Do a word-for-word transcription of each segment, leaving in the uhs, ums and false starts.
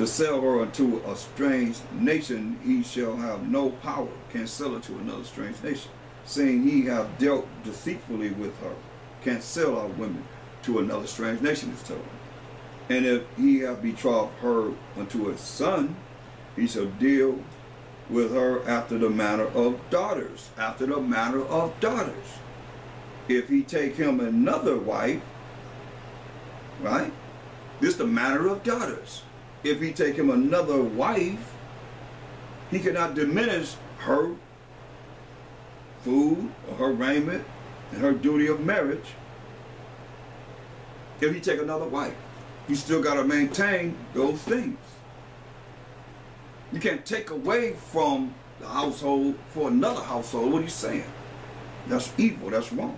to sell her unto a strange nation, he shall have no power, can sell her to another strange nation, saying ye have dealt deceitfully with her, can sell our women to another strange nation, is told. And if he have betrothed her unto a son, he shall deal with her after the manner of daughters, after the manner of daughters. If he take him another wife, right? This is the manner of daughters. If he take him another wife, he cannot diminish her food or her raiment and her duty of marriage. If he take another wife, you still got to maintain those things. You can't take away from the household for another household. What are you saying? That's evil. That's wrong.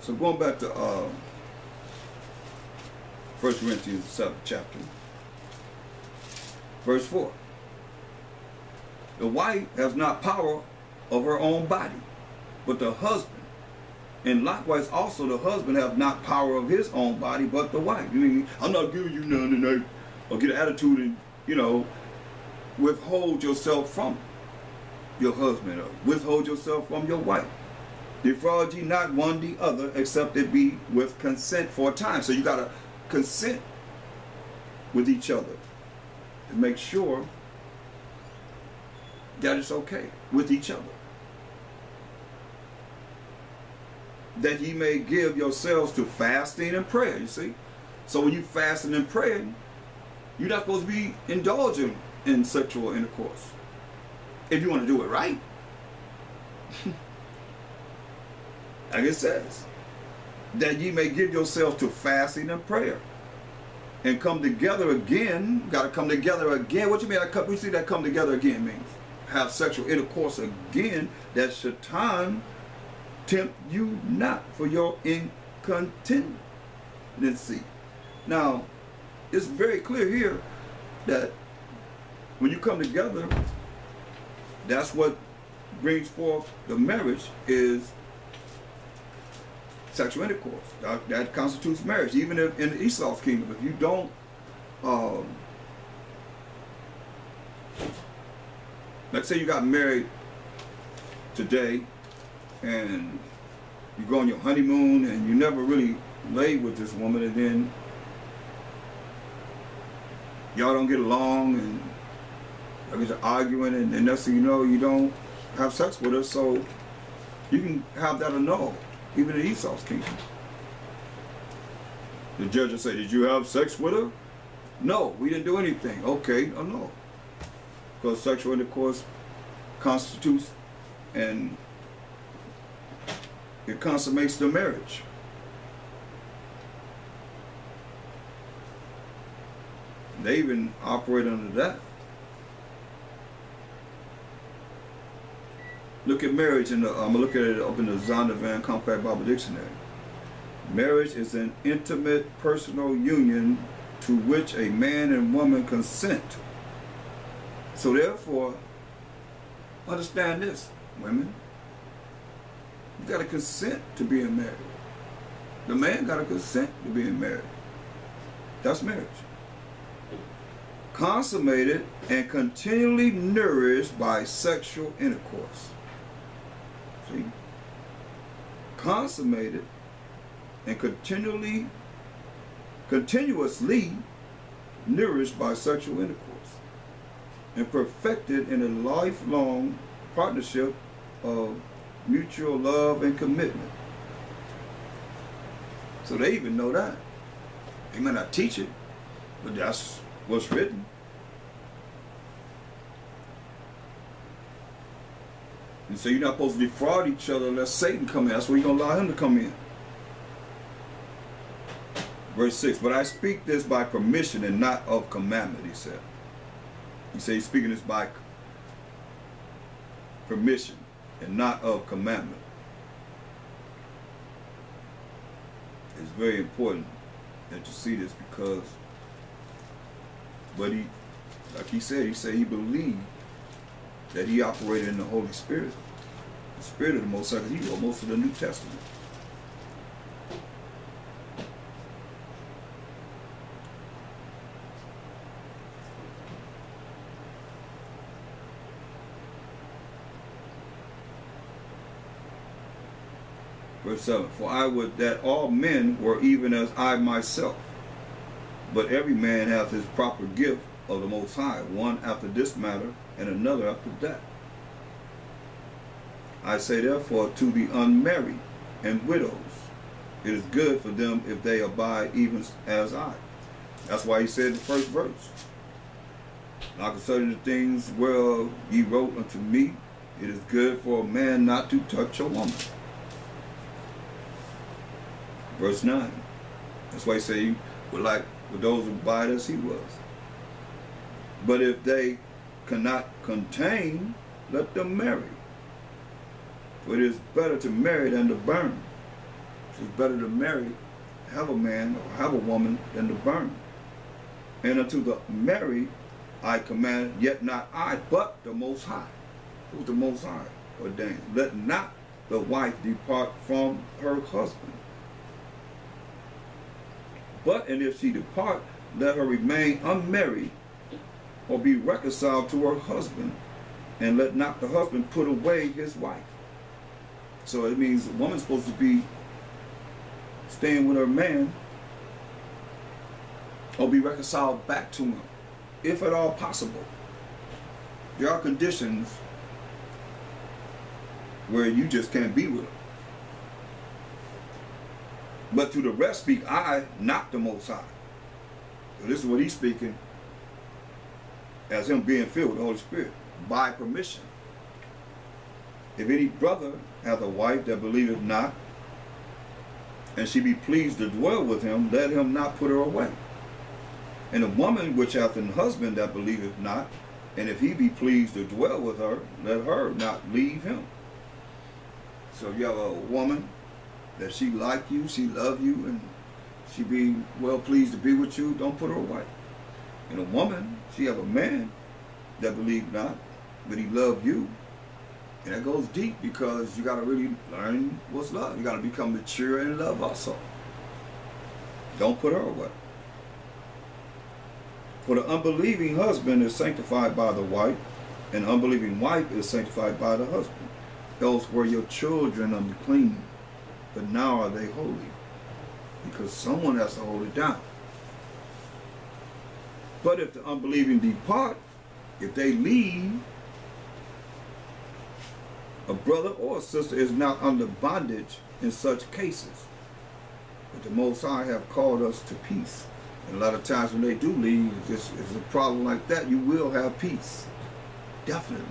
So going back to uh, First Corinthians seventh chapter, verse four. The wife has not power of her own body, but the husband. And likewise also the husband have not power of his own body, but the wife. You mean, I'm not giving you none tonight, or get an attitude and, you know, withhold yourself from your husband, or withhold yourself from your wife. Defraud ye not one the other, except it be with consent for a time. So you got to consent with each other to make sure that it's okay with each other, that ye may give yourselves to fasting and prayer, you see? So when you fasting and praying, you're not supposed to be indulging in sexual intercourse, if you want to do it right. Like it says, that ye may give yourselves to fasting and prayer, and come together again. Got to come together again. What you mean? You see that come together again means have sexual intercourse again, that Satan tempt you not for your incontinency. Now, it's very clear here that when you come together, that's what brings forth the marriage, is sexual intercourse. That, that constitutes marriage. Even if in Esau's kingdom, if you don't um, let's say you got married today and you go on your honeymoon and you never really lay with this woman, and then y'all don't get along and y'all get to arguing, and, and next thing you know you don't have sex with her, so you can have that annulled. Even in Esau's kingdom, the judge will say, did you have sex with her? No, we didn't do anything. Okay, or no. Because sexual intercourse constitutes and it consummates the marriage. They even operate under that. Look at marriage, and I'm going to look at it up in the Zondervan Compact Bible Dictionary. Marriage is an intimate personal union to which a man and woman consent. So therefore, understand this, women. You got to consent to being married. The man got to consent to being married. That's marriage. Consummated and continually nourished by sexual intercourse. See? Consummated and continually, continuously nourished by sexual intercourse, and perfected in a lifelong partnership of mutual love and commitment. So they even know that. They may not teach it, but that's what's written. And so you're not supposed to defraud each other unless Satan come in. That's where you're going to allow him to come in. Verse six, but I speak this by permission and not of commandment, he said. He said he's speaking this by permission and not of commandment. It's very important that you see this, because, but he, like he said, he said he believed that he operated in the Holy Spirit, the Spirit of the Most High. He wrote most of the New Testament. verse seven, for I would that all men were even as I myself, but every man hath his proper gift of the Most High, one after this matter, and another after that. I say therefore to the unmarried and widows, it is good for them if they abide even as I. That's why he said the first verse, now concerning the things whereof ye wrote unto me, it is good for a man not to touch a woman. Verse nine. That's why he said he would like for those who abide as he was. But if they cannot contain, let them marry. For it is better to marry than to burn. It is better to marry, have a man or have a woman, than to burn. And unto the married I command, yet not I, but the Most High. Who's the Most High ordained? Let not the wife depart from her husband. But, and if she depart, let her remain unmarried, or be reconciled to her husband, and let not the husband put away his wife. So it means a woman's supposed to be staying with her man, or be reconciled back to him, if at all possible. There are conditions where you just can't be with him. But to the rest speak I, not the Most High. So this is what he's speaking as him being filled with the Holy Spirit, by permission. If any brother hath a wife that believeth not, and she be pleased to dwell with him, let him not put her away. And a woman which hath an husband that believeth not, and if he be pleased to dwell with her, let her not leave him. So if you have a woman that she like you, she love you, and she be well pleased to be with you, don't put her away. And a woman, she have a man that believe not, but he love you. And that goes deep, because you got to really learn what's love. You got to become mature in love also. Don't put her away. For the unbelieving husband is sanctified by the wife, and the unbelieving wife is sanctified by the husband. Else were your children unclean, but now are they holy, because someone has to hold it down. But if the unbelieving depart, if they leave, a brother or a sister is not under bondage in such cases. But the Most High have called us to peace. And a lot of times when they do leave, it's, it's a problem like that, you will have peace. Definitely.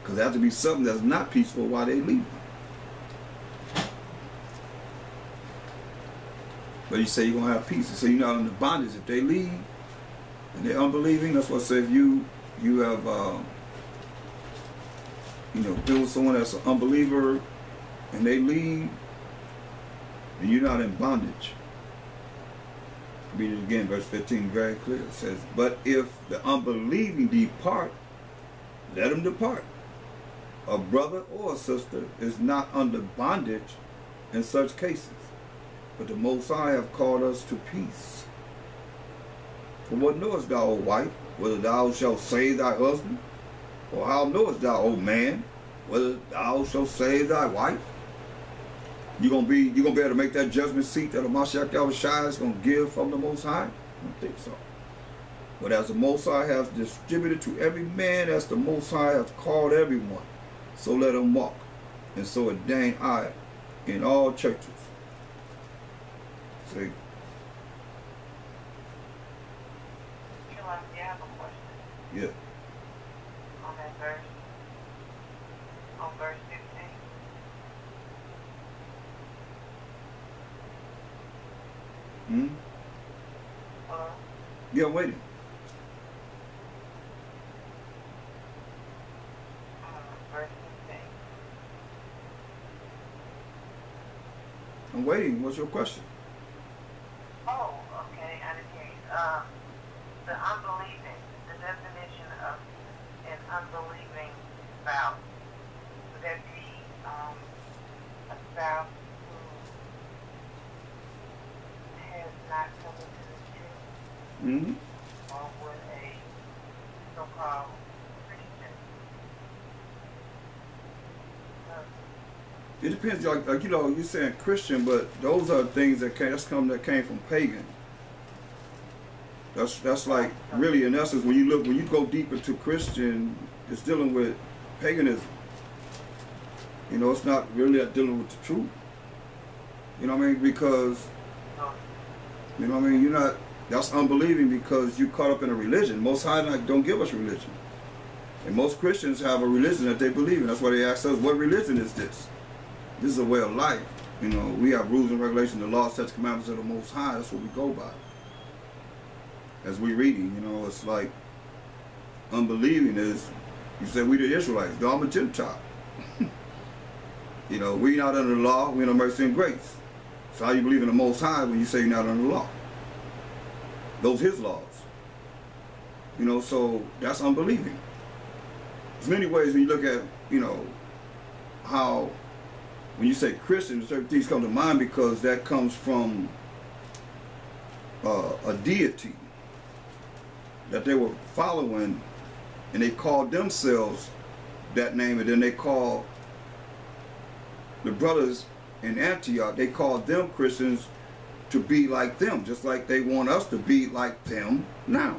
Because there has to be something that's not peaceful while they leave. But you say you're going to have peace. So you're not under bondage if they leave. And they're unbelieving. That's what I say, if you, you have, uh, you know, been with someone that's an unbeliever and they leave, and you're not in bondage. Read it again, verse fifteen, very clear. It says, but if the unbelieving depart, let them depart. A brother or a sister is not under bondage in such cases. But the Most High have called us to peace. For what knowest thou, O wife, whether thou shalt save thy husband? Or how knowest thou, O man, whether thou shalt save thy wife? You're going to be, you're going to be able to make that judgment seat that Amashakash Yawashak is going to give from the Most High? I don't think so. But as the Most High has distributed to every man, as the Most High hath called everyone, so let him walk. And so ordain I in all churches. See? Yeah. On that verse, on verse fifteen. Hmm? Hello? Yeah, I'm waiting. Uh, verse fifteen. I'm waiting. What's your question? Oh, okay. I didn't hear you. Um, the unbelieving, the definition of an unbelieving spouse. Would that be um, a spouse who has not come into the church? Mm-hmm. Or would a so-called Christian husband It depends, like, like you know, you're saying Christian, but those are things that came, that's come that came from pagan. That's that's like really in essence when you look when you go deeper to Christian, it's dealing with paganism. You know, it's not really dealing with the truth. You know what I mean? Because you know what I mean, you're not that's unbelieving because you caught up in a religion. Most High don't give us religion. And most Christians have a religion that they believe in. That's why they ask us, what religion is this? This is a way of life. You know, we have rules and regulations, the law, sets, commandments of the Most High. That's what we go by. As we reading, you know, it's like unbelieving is, you say we the Israelites, no, I'm a Gentile. You know, we not under the law, we under mercy and grace. So how you believe in the Most High when you say you're not under the law? Those his laws. You know, so that's unbelieving. There's many ways when you look at, you know, how when you say Christian, certain things come to mind because that comes from uh, a deity that they were following, and they called themselves that name, and then they called the brothers in Antioch, they called them Christians to be like them, just like they want us to be like them now.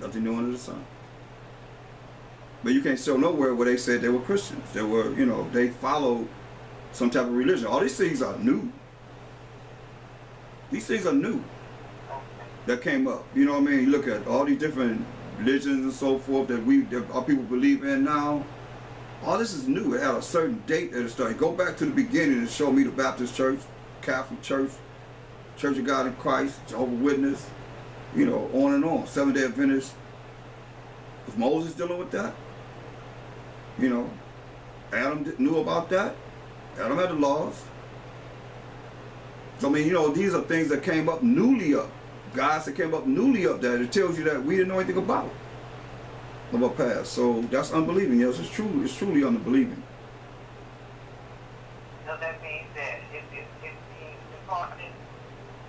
Nothing new under the sun. But you can't show nowhere where they said they were Christians. They were, you know, they followed some type of religion. All these things are new. These things are new that came up. You know what I mean? You look at all these different religions and so forth that we, that our people believe in now. All this is new. It had a certain date that it started. Go back to the beginning and show me the Baptist Church, Catholic Church, Church of God in Christ, Jehovah's Witness, you know, on and on. Seventh Day Adventist. Was Moses dealing with that? You know, Adam knew about that. Adam had the laws. So I mean, you know, these are things that came up newly up. Guys that came up newly up that it tells you that we didn't know anything about of our past. So that's unbelieving. Yes, it's true. It's truly unbelieving. So that means that it is being departed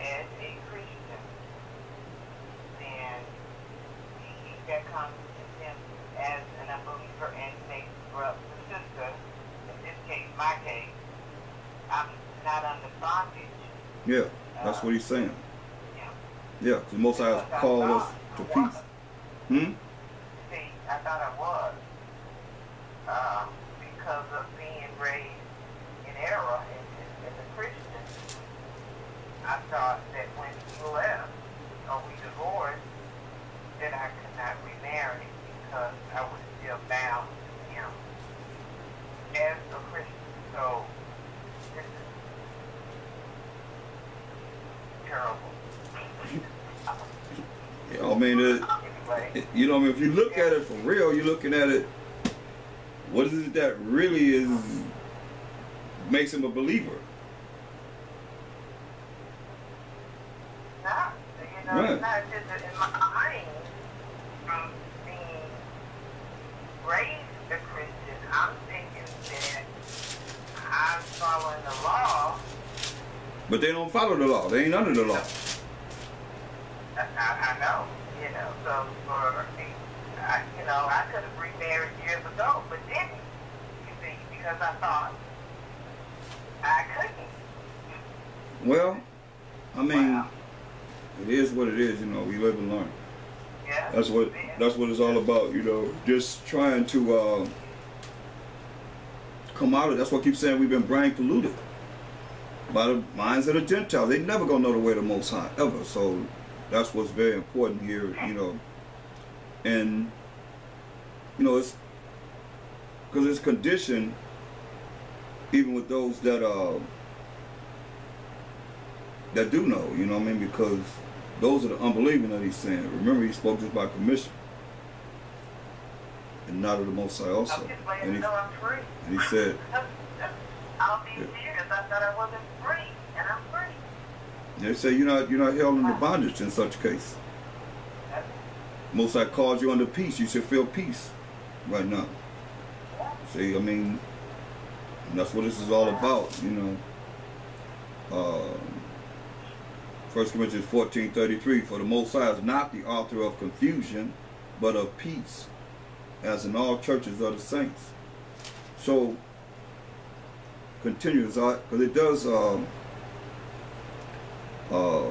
as a Christian, then that comes to him as an unbeliever and makes brother and sister. In this case, my case, I'm not under bondage. Yeah, that's um, what he's saying. Yeah, yeah. The Most High has called us to peace. Hmm. I thought I was um, because of being raised in error as a Christian. I thought that when we left or we divorced, that I could not remarry because I was still bound to him as a Christian. So this is terrible. Yeah, I mean it. You know, I mean, if you look at it for real, you're looking at it, what is it that really is makes him a believer? Not, you know, right. It's not just in my mind from being raised a Christian. I'm thinking that I'm following the law. But they don't follow the law. They ain't under the law. I, I, I know. You know, so for I, you know, I could have remarried years ago, but didn't. You see, because I thought I couldn't. Well, I mean, wow. It is what it is. You know, we live and learn. Yeah. That's what that's what it's all about. You know, just trying to uh, come out of. That's what I keep saying. We've been brain polluted by the minds of the Gentiles. They never gonna know the way of the Most High ever. So. That's what's very important here, you know, and you know it's because it's conditioned even with those that uh that do know, you know what I mean, because those are the unbelieving that he's saying. Remember, he spoke this by commission and not of the Most High also, and he, and he said, "I'll be here because I thought I wasn't free, and I'm free." They say you're not you're not held under bondage in such case. Most High calls you under peace. You should feel peace right now. See, I mean, that's what this is all about, you know. Uh, First Corinthians fourteen thirty-three, for the Most High is not the author of confusion, but of peace, as in all churches of the saints. So continues, because it does uh, uh,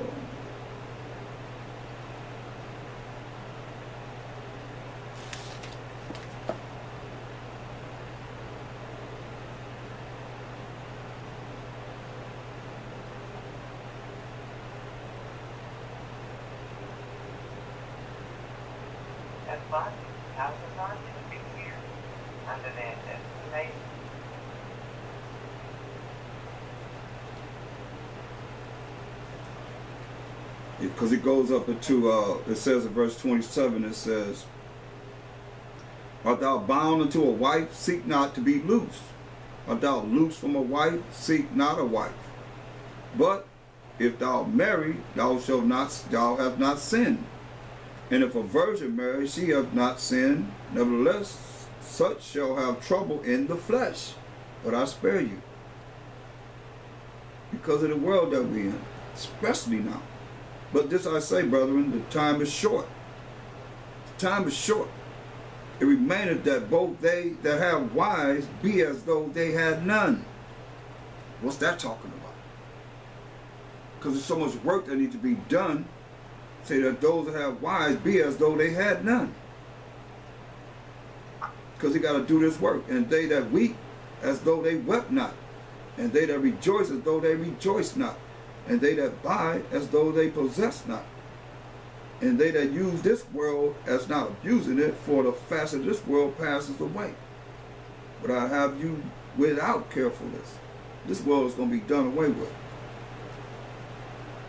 because it goes up into, uh, it says in verse twenty-seven, it says, "Art thou bound unto a wife? Seek not to be loosed. Art thou loosed from a wife? Seek not a wife. But if thou marry, thou shalt not, thou hast not sinned. And if a virgin marry, she hath not sinned. Nevertheless, such shall have trouble in the flesh. But I spare you," because of the world that we in, especially now. But this I say, brethren, the time is short. The time is short. It remaineth that both they that have wives be as though they had none. What's that talking about? Because there's so much work that needs to be done. Say that those that have wives be as though they had none. Because they got to do this work. And they that weep as though they wept not. And they that rejoice as though they rejoice not. And they that buy as though they possess not. And they that use this world as not abusing it, for the fast of this world passes away. But I have you without carefulness. This world is going to be done away with.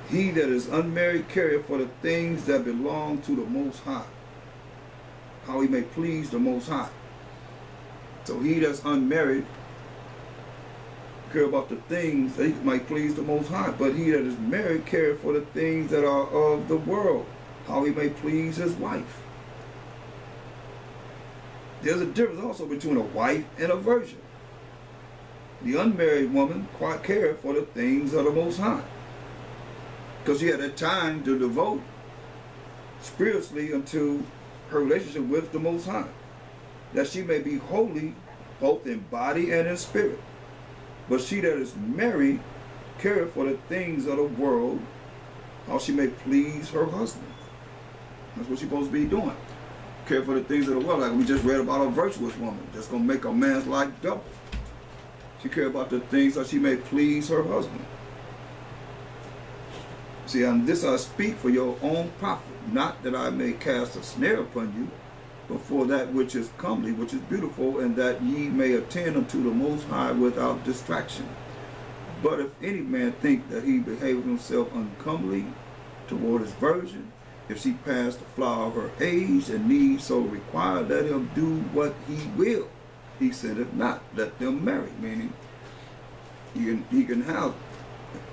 He that is unmarried careth for the things that belong to the Most High, how he may please the Most High. So he that's unmarried care about the things that he might please the Most High, but he that is married care for the things that are of the world, how he may please his wife. There's a difference also between a wife and a virgin. The unmarried woman quite cared for the things of the Most High, because she had a time to devote spiritually unto her relationship with the Most High, that she may be holy both in body and in spirit. But she that is married careth for the things of the world, how she may please her husband. That's what she's supposed to be doing. Care for the things of the world, like we just read about a virtuous woman that's going to make a man's life double. She cares about the things that she may please her husband. See, and this I speak for your own profit, not that I may cast a snare upon you, but for that which is comely, which is beautiful, and that ye may attend unto the Most High without distraction. But if any man think that he behaveth himself uncomely toward his virgin, if she pass the flower of her age, and need so require, let him do what he will. He said, if not, let them marry, meaning he can, he can have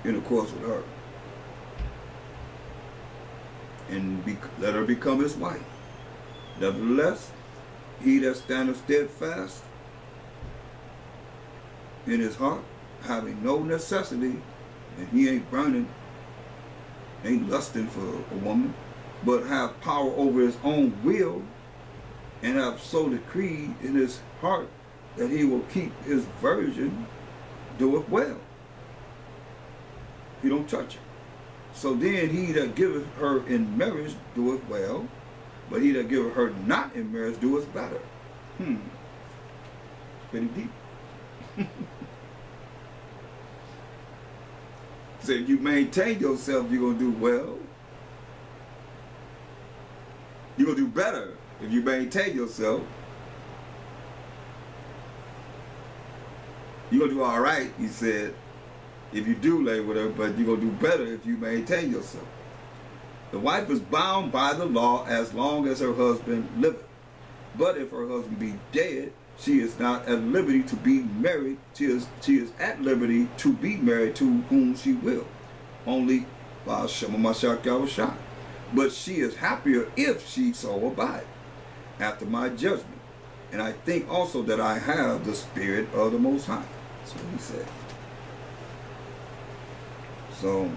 intercourse with her, and be, let her become his wife. Nevertheless, he that standeth steadfast in his heart, having no necessity, and he ain't burning, ain't lusting for a woman, but have power over his own will, and have so decreed in his heart that he will keep his virgin, doeth well. He don't touch her. So then he that giveth her in marriage doeth well, but he that giveth her not in marriage doeth better. Hmm. Pretty deep. So if you maintain yourself, you're going to do well. You're going to do better if you maintain yourself. You're going to do all right, he said, if you do lay with her, but you're going to do better if you maintain yourself. The wife is bound by the law as long as her husband liveth. But if her husband be dead, she is not at liberty to be married. She is, she is at liberty to be married to whom she will, only by Shema Mashak Yawashak. But she is happier if she so abide, after my judgment. And I think also that I have the Spirit of the Most High. That's what he said. So...